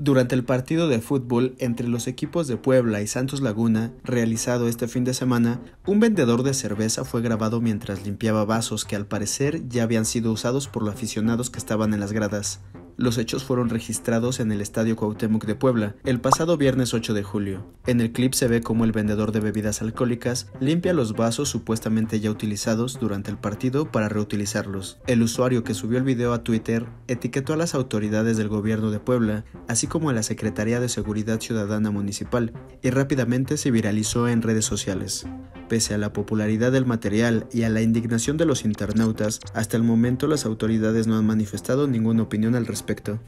Durante el partido de fútbol entre los equipos de Puebla y Santos Laguna, realizado este fin de semana, un vendedor de cerveza fue grabado mientras limpiaba vasos que al parecer ya habían sido usados por los aficionados que estaban en las gradas. Los hechos fueron registrados en el Estadio Cuauhtémoc de Puebla el pasado viernes 8 de julio. En el clip se ve cómo el vendedor de bebidas alcohólicas limpia los vasos supuestamente ya utilizados durante el partido para reutilizarlos. El usuario que subió el video a Twitter etiquetó a las autoridades del Gobierno de Puebla, así como a la Secretaría de Seguridad Ciudadana Municipal, y rápidamente se viralizó en redes sociales. Pese a la popularidad del material y a la indignación de los internautas, hasta el momento las autoridades no han manifestado ninguna opinión al respecto.